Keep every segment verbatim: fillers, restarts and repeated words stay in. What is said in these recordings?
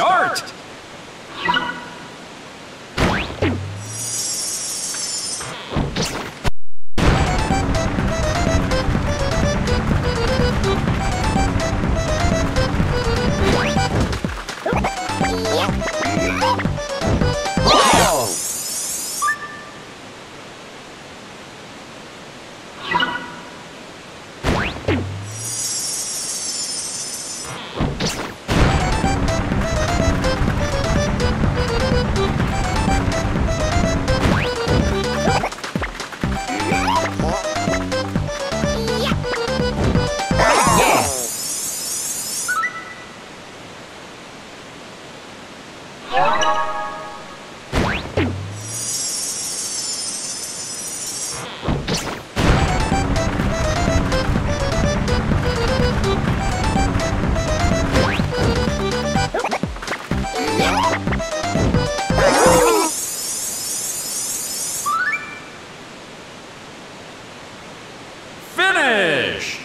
start! Start! Finish!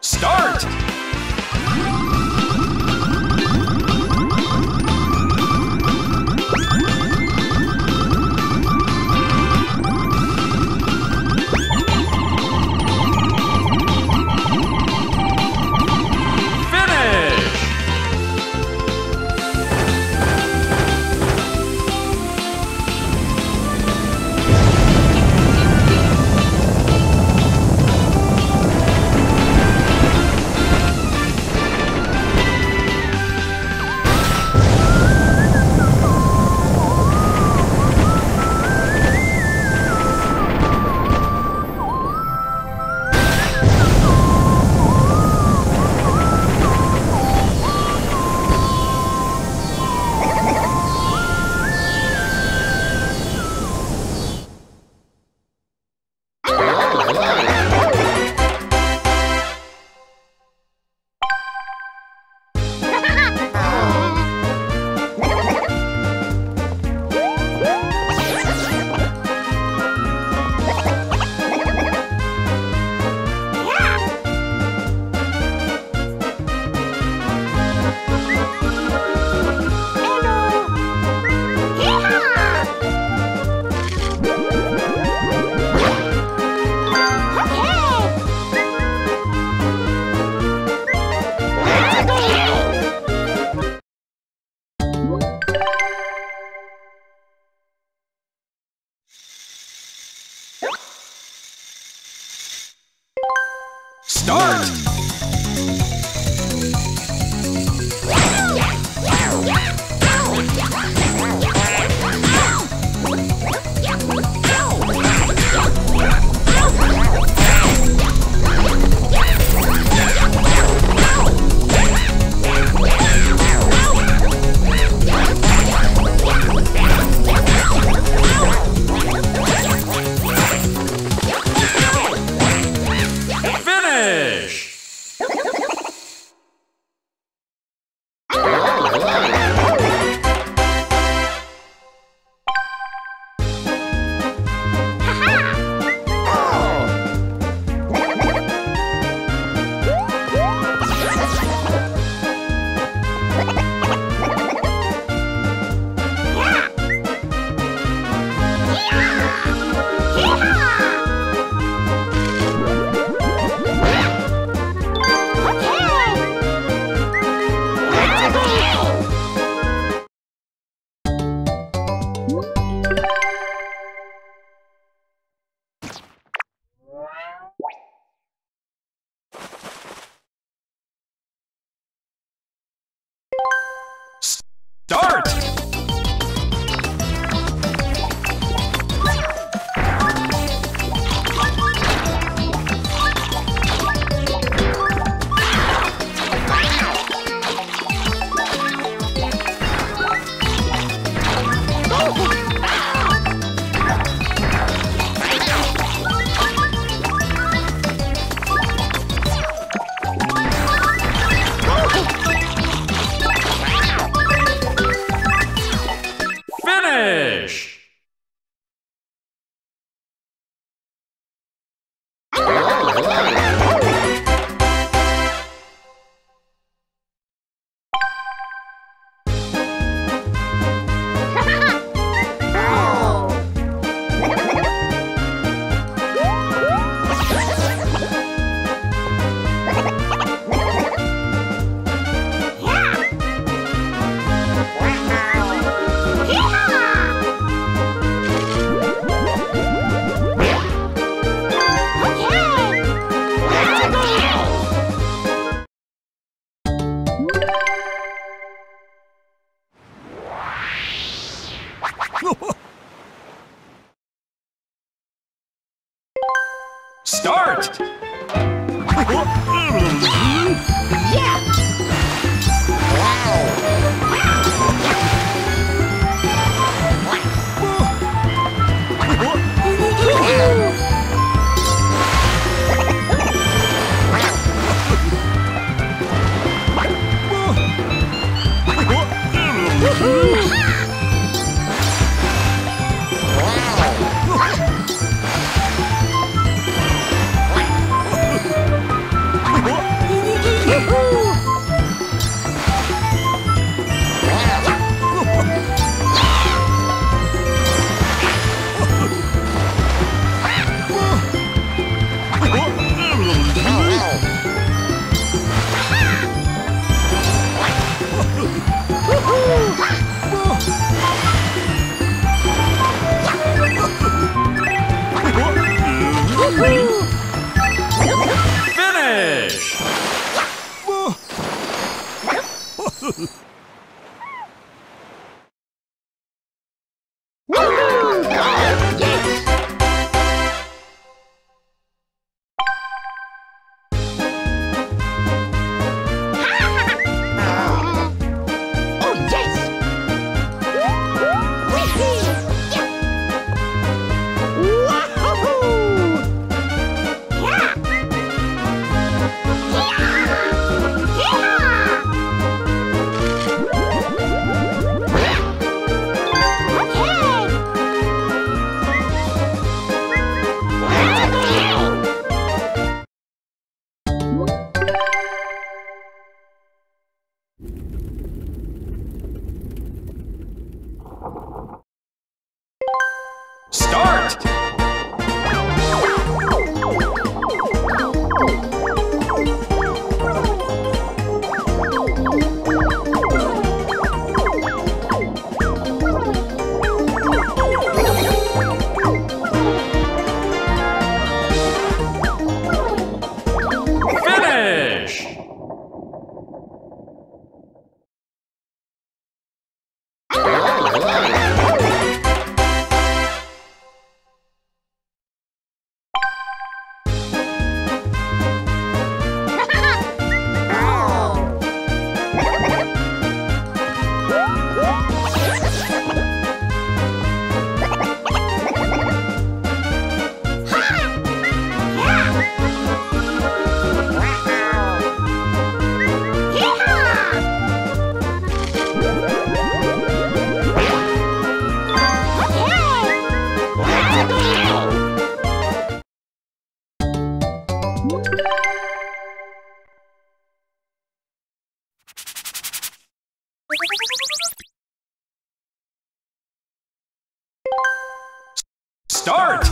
Start! start! Start! Start!